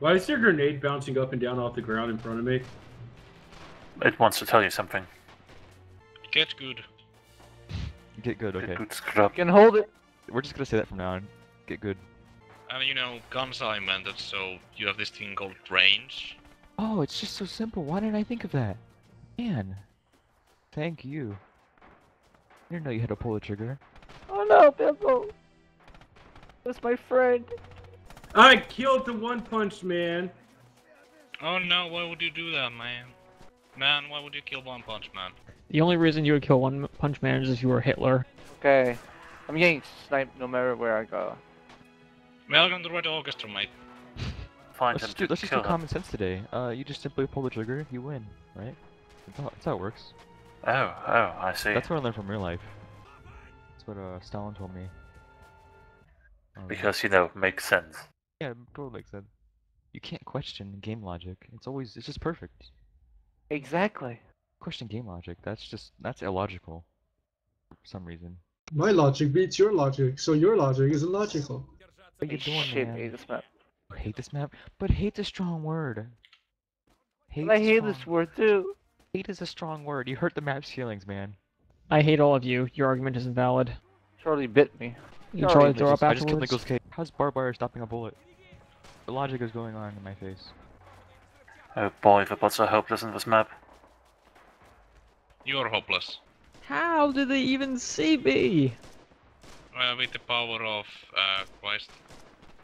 Why is there a grenade bouncing up and down off the ground in front of me? It wants to tell you something. Get good. Get good, okay. Get good, scrub. You can hold it! We're just gonna say that from now on. Get good. You know, guns are invented, so you have this thing called range. Oh, it's just so simple. Why didn't I think of that? Man. Thank you. I didn't know you had to pull the trigger. Oh no, Bimbo! That's my friend! I killed the One Punch Man! Oh no, why would you do that, man? Man, why would you kill One Punch Man? The only reason you would kill One Punch Man is if you were Hitler. Okay. I'm getting sniped no matter where I go. Welcome to the Red Orchestra, mate. Fine, let's just do common sense today. You just simply pull the trigger, you win, right? That's how it works. Oh, I see. That's what I learned from real life. That's what Stalin told me. Because, you know, makes sense. Yeah, it totally makes sense. You can't question game logic. It's just perfect. Exactly. Question game logic. That's illogical. For some reason. My logic beats your logic, so your logic is illogical. What are you doing, shit, man? I hate this map. I hate this map? But hate's a strong word. I hate this word too. Hate is a strong word. You hurt the map's feelings, man. I hate all of you. Your argument is invalid. Charlie bit me. You tried to throw up afterwards? I just killed Nicolas Cage. How's Barbar stopping a bullet? The logic is going on in my face. Oh boy, the bots are hopeless in this map. You're hopeless. How did they even see me? Well, with the power of Christ.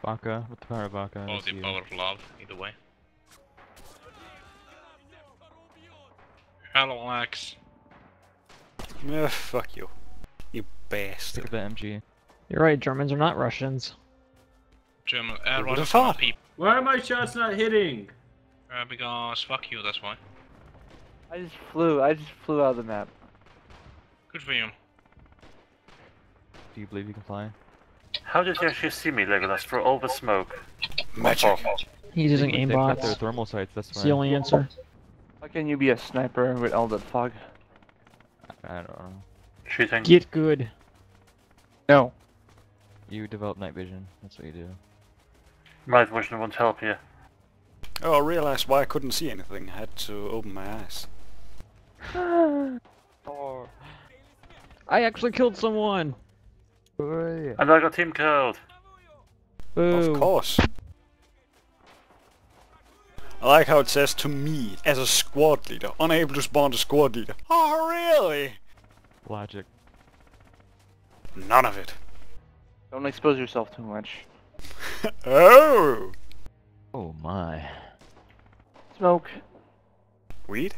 Baka, with the power of Baka. Or the power of love, either way. Hello, Axe. Oh, fuck you. You bastard. Look at the MG. You're right, Germans are not Russians. German, Russians are people. Why are my shots not hitting? Because fuck you, that's why. I just flew out of the map. Good for you. Do you believe you can fly? How did you actually see me, Legolas, for all the smoke? Magic. He's using aimbots. They're thermal sights, that's why. It's the only answer. How can you be a sniper with all that fog? I don't know. Shooting. Get good. No. You develop night vision, that's what you do. Night vision won't help you. Oh, I realized why I couldn't see anything. I had to open my eyes. Oh. I actually killed someone! And I got team killed! Of course. I like how it says to me, as a squad leader, unable to spawn a squad leader. Oh, really? Logic. None of it. Don't expose yourself too much. Oh! Oh my. Smoke. Weed?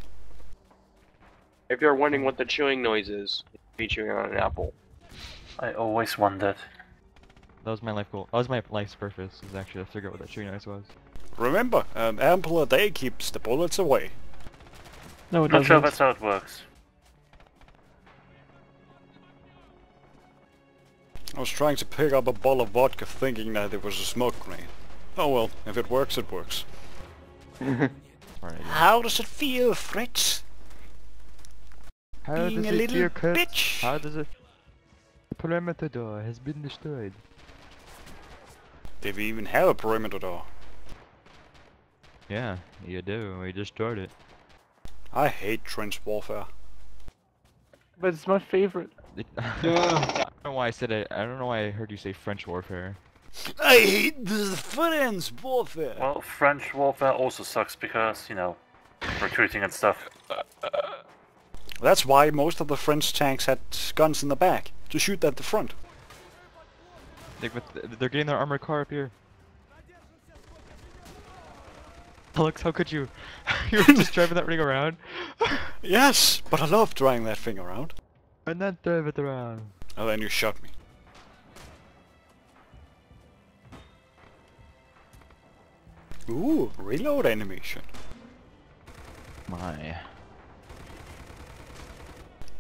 If you're wondering what the chewing noise is, you'd be chewing on an apple. I always wondered. That was my life goal. That was my life's purpose, is actually to figure out what that chewing noise was. Remember, an apple a day keeps the bullets away. No, it doesn't. Not sure that's how it works. I was trying to pick up a bottle of vodka thinking that it was a smoke grenade. Oh well, if it works, it works. How does it feel, Fritz? Being a little bitch? How does it... The perimeter door has been destroyed. Did we even have a perimeter door? Yeah, you do. We destroyed it. I hate trench warfare. But it's my favorite. Yeah. I don't know why I said it. I don't know why I heard you say French warfare. I hate the French warfare. Well, French warfare also sucks because, you know, recruiting and stuff. That's why most of the French tanks had guns in the back to shoot at the front. They're getting their armored car up here. Alex, how could you? You were just driving that ring around. Yes, but I love driving that thing around. And then drive it around. Oh, then you shot me. Ooh, reload animation. My.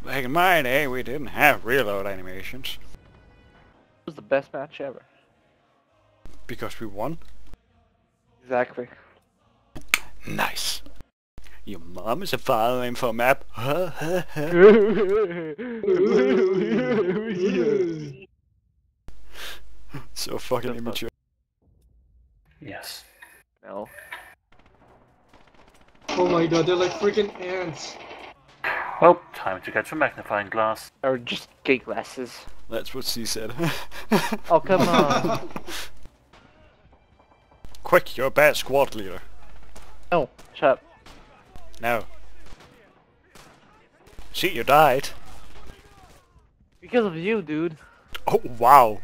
Back in my day, we didn't have reload animations. It was the best match ever. Because we won? Exactly. Nice. Your mom is a file name for a map. So fucking immature. Yes. now. Oh my god, they're like freaking ants. Well, time to catch a magnifying glass. Or just gate glasses. That's what she said. Oh, come on. Quick, you're a bad squad leader. No, shut up. No. See, you died. Because of you, dude. Oh, wow.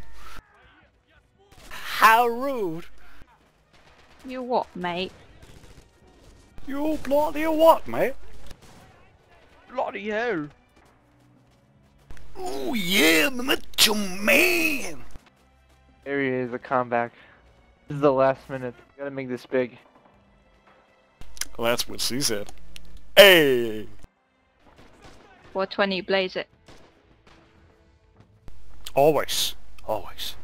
How rude. You what, mate? You bloody what, mate? Bloody hell. Oh yeah, macho man! There he is, a comeback. This is the last minute. We gotta make this big. Well, that's what she said. Hey! 420, blaze it. Always. Always.